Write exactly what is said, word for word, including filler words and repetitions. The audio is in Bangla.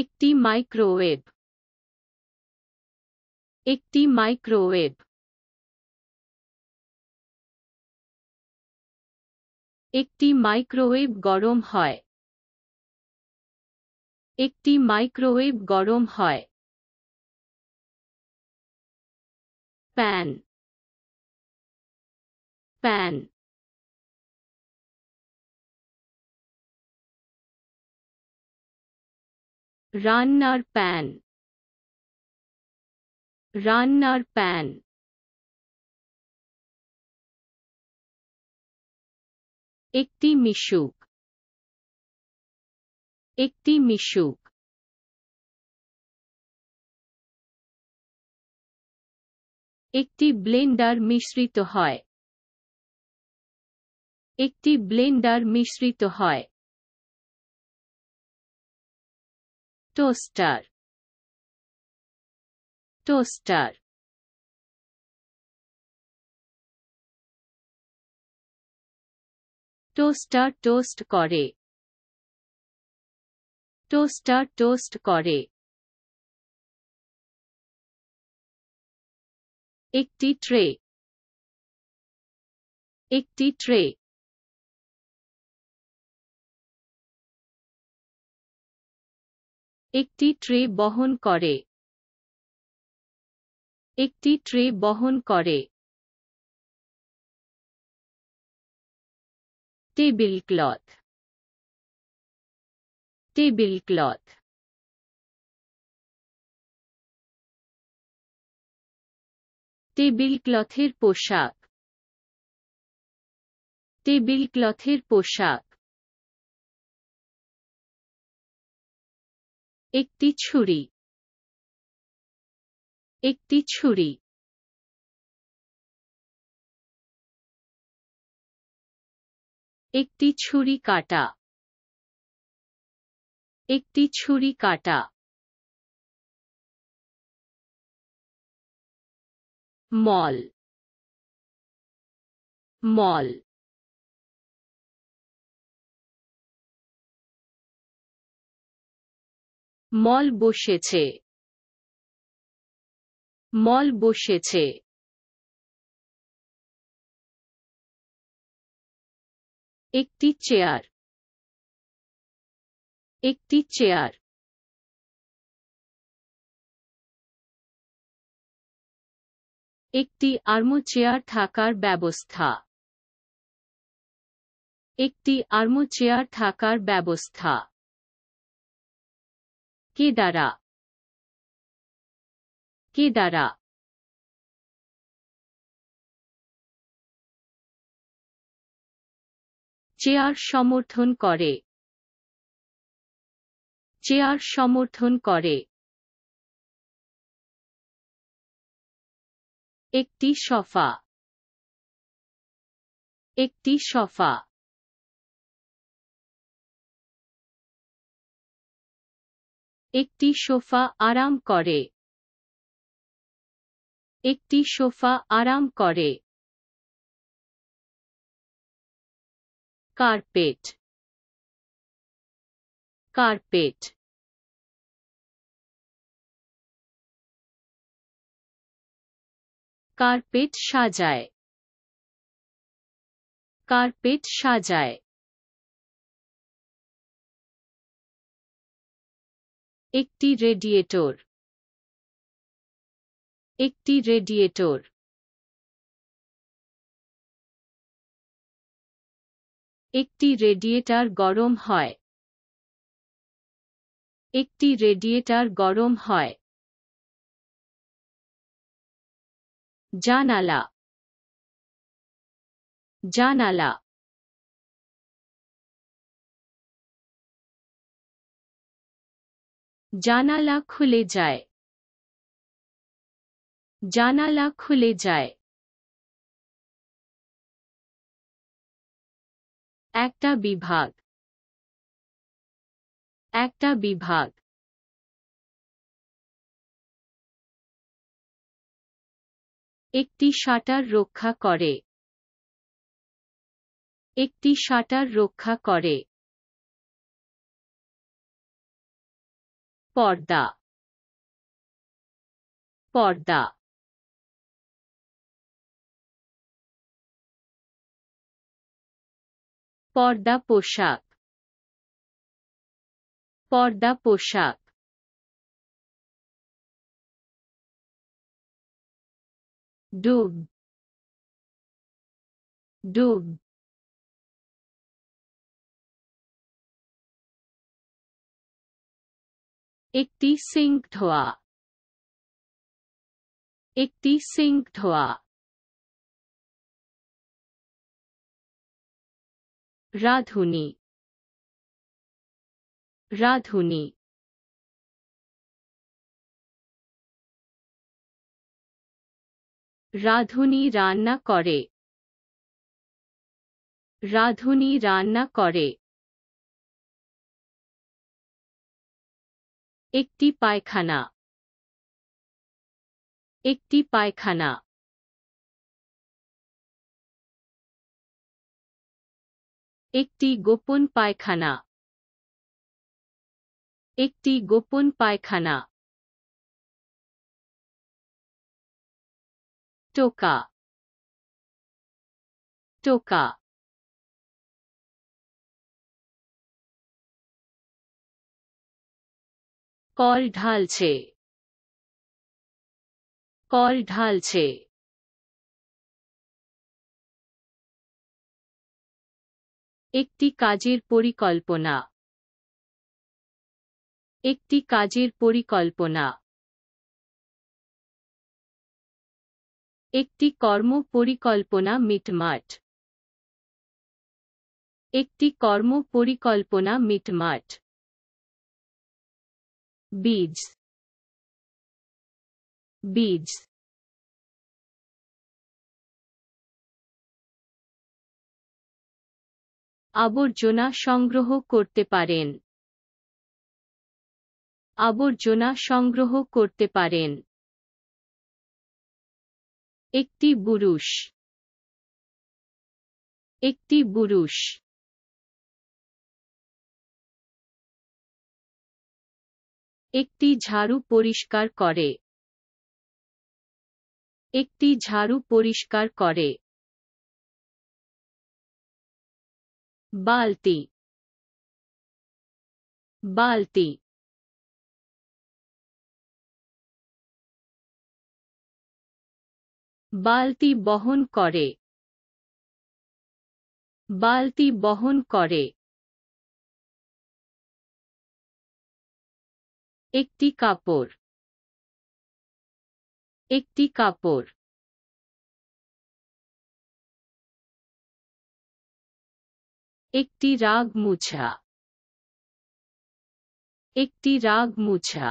একটি মাইক্রোওয়েভ, একটি মাইক্রোওয়েভ, একটি মাইক্রোওয়েভ গরম হয়, একটি মাইক্রোওয়েভ গরম হয়। প্যান, প্যান, রান্নার প্যান, রান্নার প্যান, একটি মিশুক, একটি মিশুক, একটি ব্লেন্ডার মিশ্রিত হয়, একটি ব্লেন্ডার মিশ্রিত হয়। টোস্টার, টোস্টার, টোস্টার টোস্ট করে, টোস্টার টোস্ট করে। একটি ট্রে, একটি ট্রে, একটি ট্রে বহন করে, একটি ট্রে বহন করে। Table cloth, table cloth, table ক্লথের পোশাক, টেবিল ক্লথের পোশাক। একটি ছুরি, একটি ছুরি, একটি ছুরি কাটা, একটি ছুরি কাটা। মল, মল, মল বসেছে, মল বসেছে। একটি চেয়ার, একটি চেয়ার, একটি আর্মচেয়ার থাকার ব্যবস্থা, একটি আর্মচেয়ার থাকার ব্যবস্থা। কেদারা, কেদারা, চেয়ার সমর্থন করে, চেয়ার সমর্থন করে। একটি সোফা, একটি সোফা, একটি সোফা আরাম করে, একটি সোফা আরাম করে। কার্পেট, কার্পেট, কার্পেট সাজায়, কার্পেট সাজায়। একটি রেডিয়েটর, একটি রেডিয়েটর, একটি রেডিয়েটর গরম হয়, একটি রেডিয়েটর গরম হয়। জানালা, জানালা, জানালা খুলে যায়, জানালা খুলে যায়। একটা বিভাগ, একটা বিভাগ, একটি শাটার রক্ষা করে, একটি শাটার রক্ষা করে। Porda. Porda. Porda poshak. Porda poshak. Dub. Dub. একটি সিঙ্ক ধোয়া, একটি সিঙ্ক ধোয়া। রাধুনি, রাধুনি। রাধুনি রান্না করে, রাধুনি রান্না করে। একটি পায়খানা, একটি পায়খানা। একটি গোপন পায়খানা, একটি গোপন পায়খানা। টোকা, টোকা। কল ঢালছে, কল ঢালছে। একটি কাজের পরিকল্পনা, একটি কাজের পরিকল্পনা। একটি কর্ম পরিকল্পনা মিটমাট, একটি কর্ম পরিকল্পনা মিটমাট। বীজ, বীজ। আবর্জনা সংগ্রহ করতে পারেন, আবর্জনা সংগ্রহ করতে পারেন। একটি বুরুশ, একটি বুরুশ। একটি ঝাড়ু পরিষ্কার করে, একটি ঝাড়ু পরিষ্কার করে। বালতি, বালতি। বালতি বহন করে, বালতি বহন করে। একটি কাপড়, একটি কাপড়। একটি রাগ মুছা, একটি রাগ মুছা।